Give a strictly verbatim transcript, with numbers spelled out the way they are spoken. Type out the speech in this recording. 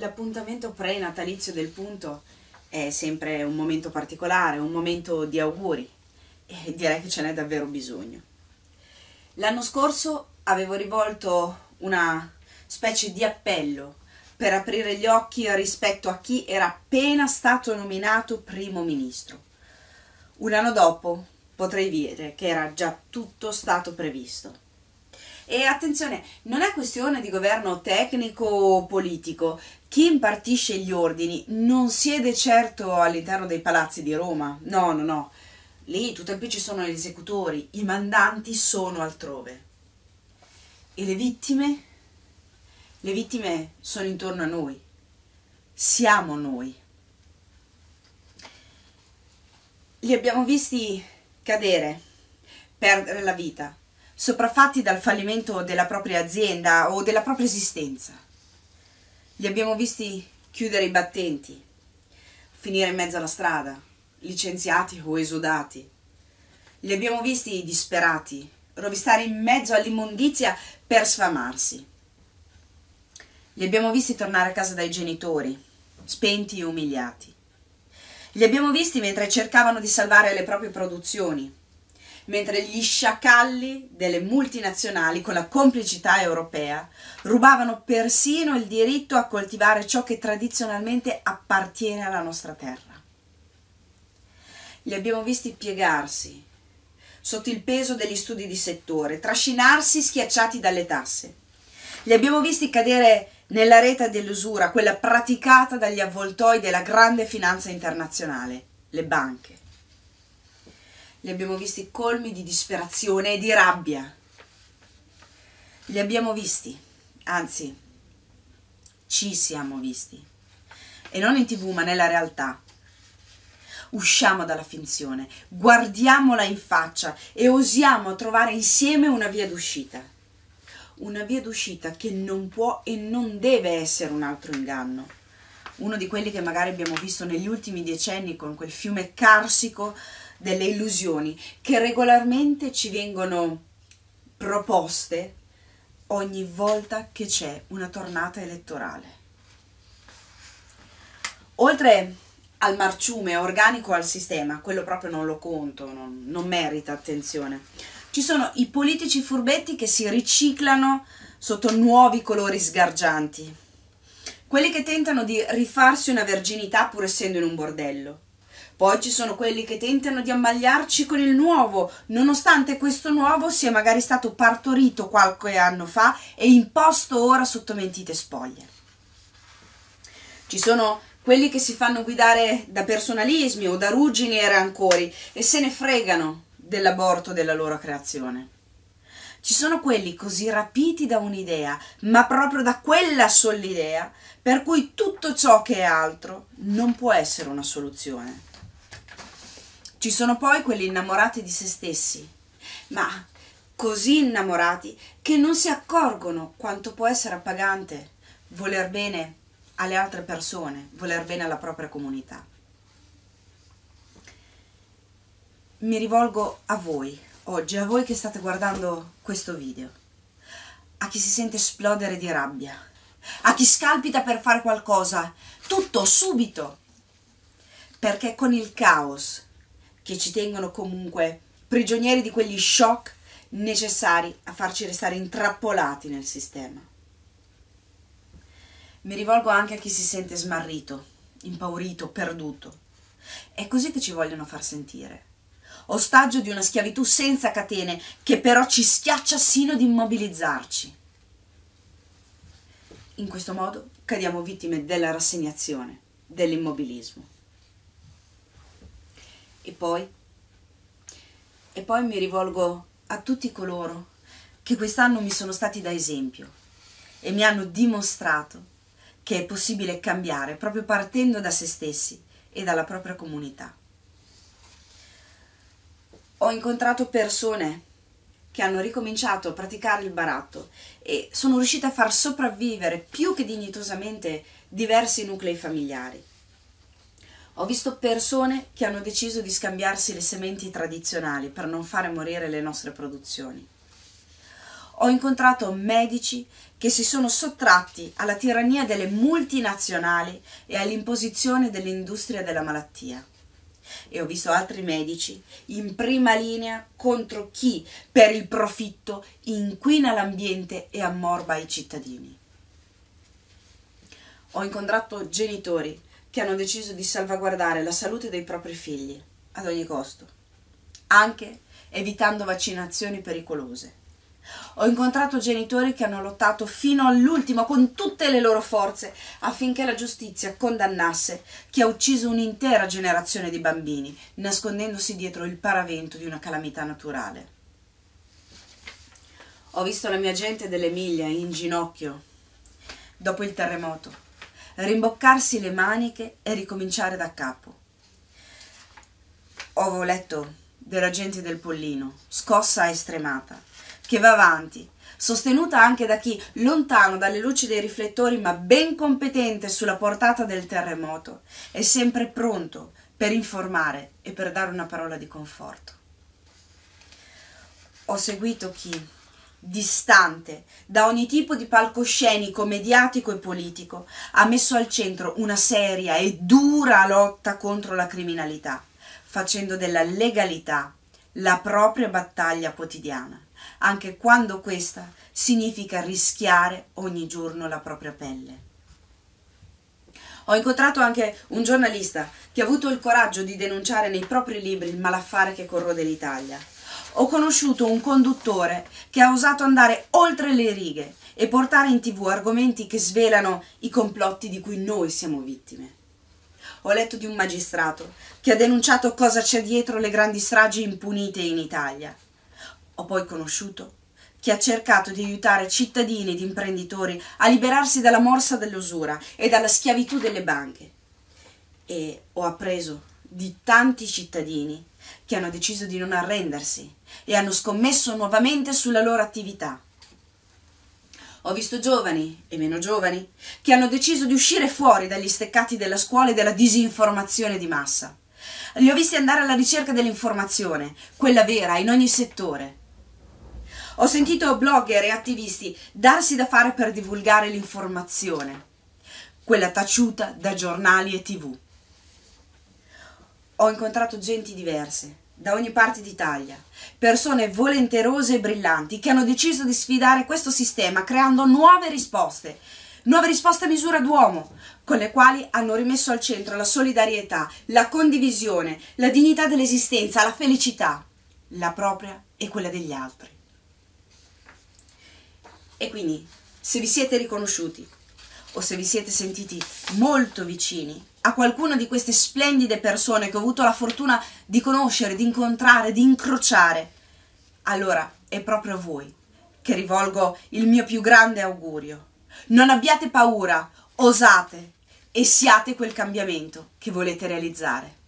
L'appuntamento pre-natalizio del punto è sempre un momento particolare, un momento di auguri e direi che ce n'è davvero bisogno. L'anno scorso avevo rivolto una specie di appello per aprire gli occhi rispetto a chi era appena stato nominato primo ministro. Un anno dopo potrei dire che era già tutto stato previsto. E attenzione, non è questione di governo tecnico o politico. Chi impartisce gli ordini non siede certo all'interno dei palazzi di Roma. No, no, no. Lì tutt'al più ci sono gli esecutori, i mandanti sono altrove. E le vittime? Le vittime sono intorno a noi, siamo noi. Li abbiamo visti cadere, perdere la vita, sopraffatti dal fallimento della propria azienda o della propria esistenza. Li abbiamo visti chiudere i battenti, finire in mezzo alla strada, licenziati o esodati. Li abbiamo visti disperati, rovistare in mezzo all'immondizia per sfamarsi. Li abbiamo visti tornare a casa dai genitori, spenti e umiliati. Li abbiamo visti mentre cercavano di salvare le proprie produzioni, mentre gli sciacalli delle multinazionali, con la complicità europea, rubavano persino il diritto a coltivare ciò che tradizionalmente appartiene alla nostra terra. Li abbiamo visti piegarsi sotto il peso degli studi di settore, trascinarsi schiacciati dalle tasse. Li abbiamo visti cadere nella rete dell'usura, quella praticata dagli avvoltoi della grande finanza internazionale, le banche. Li abbiamo visti colmi di disperazione e di rabbia. Li abbiamo visti, anzi, ci siamo visti. E non in tivù, ma nella realtà. Usciamo dalla finzione, guardiamola in faccia e osiamo trovare insieme una via d'uscita. Una via d'uscita che non può e non deve essere un altro inganno, uno di quelli che magari abbiamo visto negli ultimi decenni con quel fiume carsico delle illusioni che regolarmente ci vengono proposte ogni volta che c'è una tornata elettorale. Oltre al marciume organico al sistema, quello proprio non lo conto, non, non merita attenzione, ci sono i politici furbetti che si riciclano sotto nuovi colori sgargianti, quelli che tentano di rifarsi una verginità pur essendo in un bordello. Poi ci sono quelli che tentano di ammagliarci con il nuovo, nonostante questo nuovo sia magari stato partorito qualche anno fa e imposto ora sotto mentite spoglie. Ci sono quelli che si fanno guidare da personalismi o da ruggini e rancori e se ne fregano dell'aborto della loro creazione. Ci sono quelli così rapiti da un'idea, ma proprio da quella sola idea, per cui tutto ciò che è altro non può essere una soluzione. Ci sono poi quelli innamorati di se stessi, ma così innamorati che non si accorgono quanto può essere appagante voler bene alle altre persone, voler bene alla propria comunità. Mi rivolgo a voi oggi, a voi che state guardando questo video, a chi si sente esplodere di rabbia, a chi scalpita per fare qualcosa, tutto, subito, perché con il caos che ci tengono comunque prigionieri di quegli shock necessari a farci restare intrappolati nel sistema. Mi rivolgo anche a chi si sente smarrito, impaurito, perduto. È così che ci vogliono far sentire. Ostaggio di una schiavitù senza catene che però ci schiaccia sino ad immobilizzarci. In questo modo cadiamo vittime della rassegnazione, dell'immobilismo. E poi, e poi mi rivolgo a tutti coloro che quest'anno mi sono stati da esempio e mi hanno dimostrato che è possibile cambiare proprio partendo da se stessi e dalla propria comunità. Ho incontrato persone che hanno ricominciato a praticare il baratto e sono riuscite a far sopravvivere più che dignitosamente diversi nuclei familiari. Ho visto persone che hanno deciso di scambiarsi le sementi tradizionali per non fare morire le nostre produzioni. ho incontrato medici che si sono sottratti alla tirannia delle multinazionali e all'imposizione dell'industria della malattia. E ho visto altri medici in prima linea contro chi, per il profitto, inquina l'ambiente e ammorba i cittadini. Ho incontrato genitori che hanno deciso di salvaguardare la salute dei propri figli ad ogni costo, anche evitando vaccinazioni pericolose. Ho incontrato genitori che hanno lottato fino all'ultimo con tutte le loro forze affinché la giustizia condannasse chi ha ucciso un'intera generazione di bambini, nascondendosi dietro il paravento di una calamità naturale. Ho visto la mia gente dell'Emilia in ginocchio dopo il terremoto, rimboccarsi le maniche e ricominciare da capo. Ho letto della gente del Pollino, scossa e stremata, che va avanti, sostenuta anche da chi, lontano dalle luci dei riflettori ma ben competente sulla portata del terremoto, è sempre pronto per informare e per dare una parola di conforto. Ho seguito chi, distante da ogni tipo di palcoscenico mediatico e politico, ha messo al centro una seria e dura lotta contro la criminalità, facendo della legalità la propria battaglia quotidiana, anche quando questa significa rischiare ogni giorno la propria pelle. Ho incontrato anche un giornalista che ha avuto il coraggio di denunciare nei propri libri il malaffare che corrode l'Italia. Ho conosciuto un conduttore che ha osato andare oltre le righe e portare in tv argomenti che svelano i complotti di cui noi siamo vittime. Ho letto di un magistrato che ha denunciato cosa c'è dietro le grandi stragi impunite in Italia. Ho poi conosciuto chi ha cercato di aiutare cittadini ed imprenditori a liberarsi dalla morsa dell'usura e dalla schiavitù delle banche. E ho appreso di tanti cittadini che hanno deciso di non arrendersi e hanno scommesso nuovamente sulla loro attività. Ho visto giovani e meno giovani che hanno deciso di uscire fuori dagli steccati della scuola e della disinformazione di massa. Li ho visti andare alla ricerca dell'informazione, quella vera, in ogni settore. Ho sentito blogger e attivisti darsi da fare per divulgare l'informazione, quella taciuta da giornali e tv. Ho incontrato genti diverse, da ogni parte d'Italia, persone volenterose e brillanti che hanno deciso di sfidare questo sistema creando nuove risposte, nuove risposte a misura d'uomo, con le quali hanno rimesso al centro la solidarietà, la condivisione, la dignità dell'esistenza, la felicità, la propria e quella degli altri. E quindi, se vi siete riconosciuti o se vi siete sentiti molto vicini a qualcuna di queste splendide persone che ho avuto la fortuna di conoscere, di incontrare, di incrociare, allora è proprio a voi che rivolgo il mio più grande augurio. Non abbiate paura, osate e siate quel cambiamento che volete realizzare.